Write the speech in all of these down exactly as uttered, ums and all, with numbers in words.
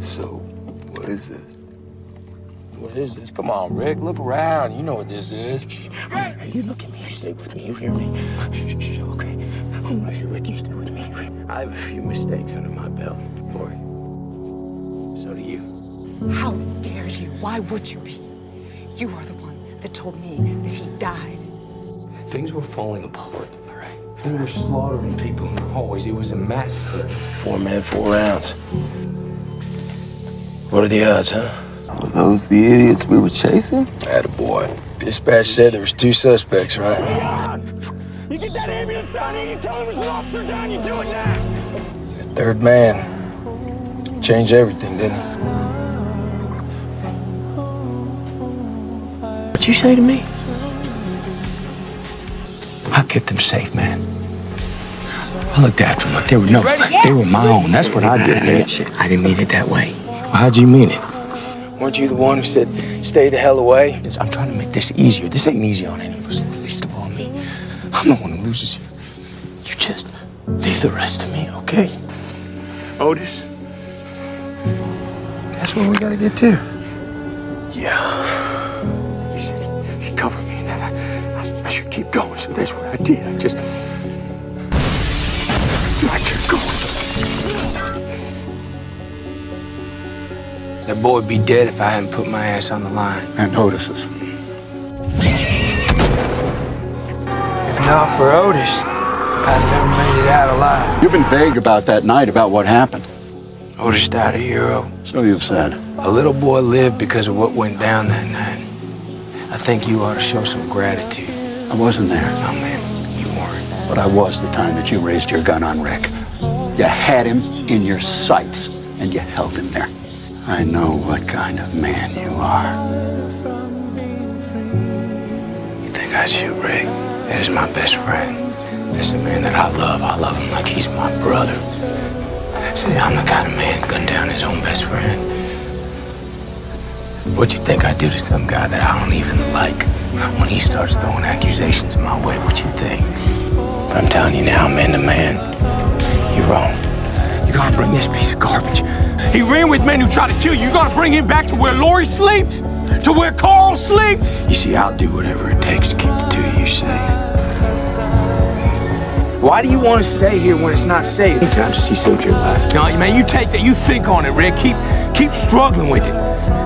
So, what is this? What is this? Come on, Rick, look around. You know what this is. Right. You look at me, you stay with me, you hear me? Shh, shh, okay. I'm right here, Rick, you stay with me. I have a few mistakes under my belt, Lori. So do you. How dare you? Why would you be? You are the one that told me that he died. Things were falling apart, all right? They were slaughtering people in the hallways. It was a massacre. Four men, four ounce. What are the odds, huh? Were those the idiots we were chasing? Attaboy. Dispatch said there was two suspects, right? Yeah. You get that ambulance out here, you tell them there's an officer down, you do it now. That third man changed everything, didn't he? What'd you say to me? I kept them safe, man. I looked after them like they were no, like they were my own. That's what I did, man. I didn't mean it that way. Well, how'd you mean it? Weren't you the one who said, stay the hell away? I'm trying to make this easier. This ain't easy on any of us, least of all me. I'm the one who loses here. You just leave the rest to me, okay? Otis? That's where we gotta get to. Yeah. He said he covered me and that I, I, I should keep going, so that's what I did. I just... I kept going. That boy would be dead if I hadn't put my ass on the line. And Otis's. If not for Otis, I'd never made it out alive. You've been vague about that night, about what happened. Otis died a hero. So you've said. A little boy lived because of what went down that night. I think you ought to show some gratitude. I wasn't there. No, man, you weren't. But I was the time that you raised your gun on Rick. You had him in your sights, and you held him there. I know what kind of man you are. You think I shoot Rick? That is my best friend. That's the man that I love. I love him like he's my brother. See, I'm the kind of man who gunned down his own best friend. What'd you think I'd do to some guy that I don't even like? When he starts throwing accusations my way, what you think? But I'm telling you now, man to man, you're wrong. You gotta bring this piece of garbage. He ran with men who tried to kill you. You gotta bring him back to where Lori sleeps, to where Carl sleeps. You see, I'll do whatever it takes to keep the two of you safe. Why do you want to stay here when it's not safe? How many times has he saved your life? No, man, you take that. You think on it, Rick. Keep, keep struggling with it.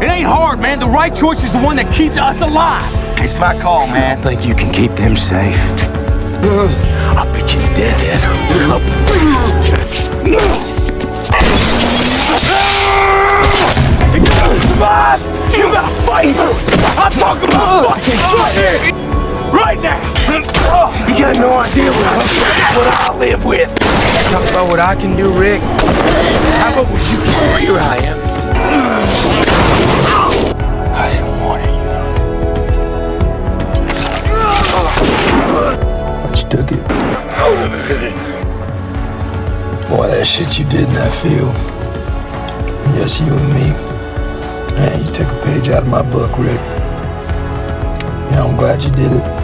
It ain't hard, man. The right choice is the one that keeps us alive. It's my call, man. I think you can keep them safe. I bet you dead, Ed. Survive. You gotta fight! I'm talking about fucking fighting! Right now! You got no idea what I, what I live with! Talk about what I can do, Rick. How about what you can do? Here I am. I didn't want it. I just took it. Boy, that shit you did in that field. Yes, you and me. Man, you took a page out of my book, Rick. Yeah, I'm glad you did it.